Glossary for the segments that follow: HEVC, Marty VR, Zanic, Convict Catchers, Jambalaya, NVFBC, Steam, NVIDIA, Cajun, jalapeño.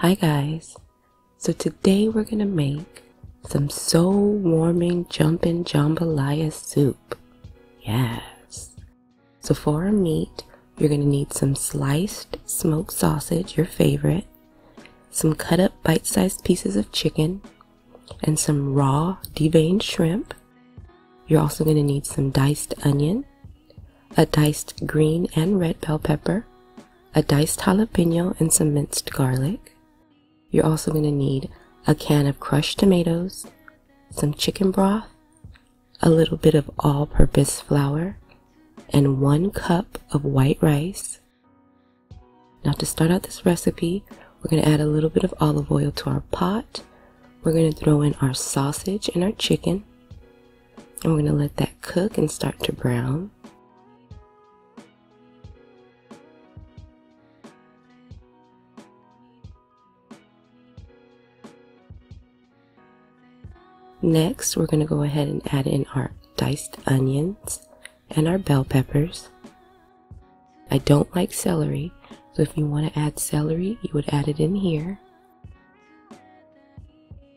Hi guys, so today we're gonna make some soul warming jumpin' jambalaya soup. Yes. So for our meat, you're gonna need some sliced smoked sausage, your favorite, some cut up bite-sized pieces of chicken, and some raw deveined shrimp. You're also gonna need some diced onion, a diced green and red bell pepper, a diced jalapeno, and some minced garlic. You're also going to need a can of crushed tomatoes, some chicken broth, a little bit of all-purpose flour, and 1 cup of white rice. Now to start out this recipe, we're going to add a little bit of olive oil to our pot. We're going to throw in our sausage and our chicken, and we're going to let that cook and start to brown. Next, we're going to go ahead and add in our diced onions and our bell peppers. I don't like celery, so if you want to add celery, you would add it in here. I'm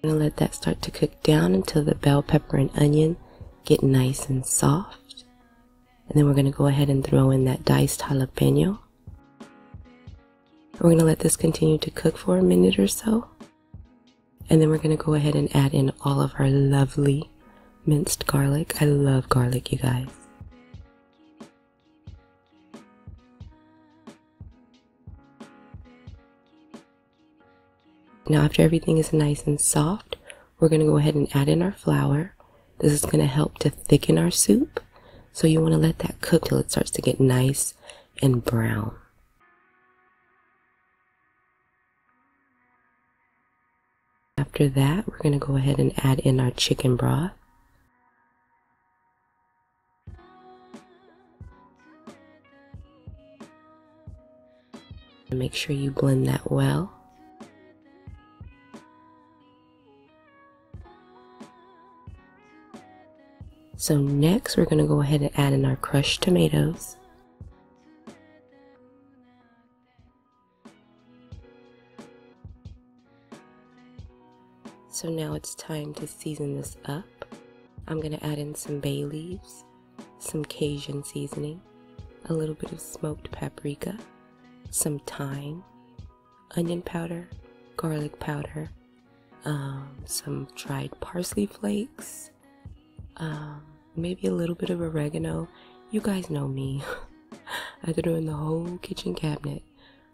going to let that start to cook down until the bell pepper and onion get nice and soft. And then we're going to go ahead and throw in that diced jalapeno. We're going to let this continue to cook for a minute or so. And then we're going to go ahead and add in all of our lovely minced garlic. I love garlic, you guys. Now after everything is nice and soft, we're going to go ahead and add in our flour. This is going to help to thicken our soup. So you want to let that cook till it starts to get nice and brown. After that, we're going to go ahead and add in our chicken broth. And make sure you blend that well. So next, we're going to go ahead and add in our crushed tomatoes. So now it's time to season this up. I'm going to add in some bay leaves, some Cajun seasoning, a little bit of smoked paprika, some thyme, onion powder, garlic powder, some dried parsley flakes, maybe a little bit of oregano. You guys know me. I threw in the whole kitchen cabinet,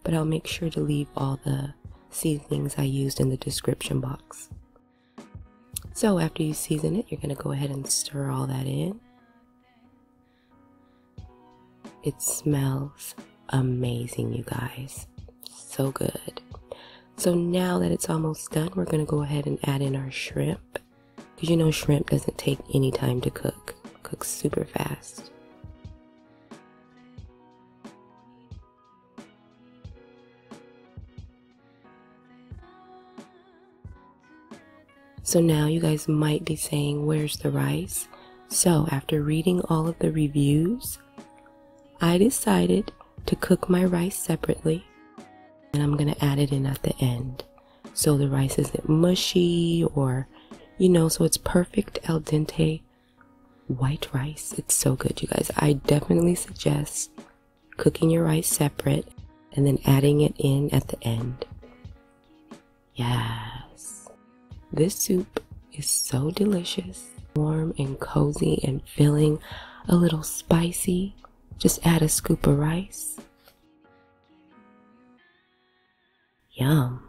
but I'll make sure to leave all the seasonings I used in the description box. So after you season it, you're going to go ahead and stir all that in. It smells amazing, you guys. So good. So now that it's almost done, we're going to go ahead and add in our shrimp. Because you know shrimp doesn't take any time to cook. It cooks super fast. So now you guys might be saying, where's the rice? So after reading all of the reviews, I decided to cook my rice separately, and I'm going to add it in at the end. So the rice isn't mushy or, you know, so it's perfect al dente white rice. It's so good, you guys. I definitely suggest cooking your rice separate and then adding it in at the end. Yeah. This soup is so delicious, warm and cozy and filling, a little spicy. Just add a scoop of rice. Yum.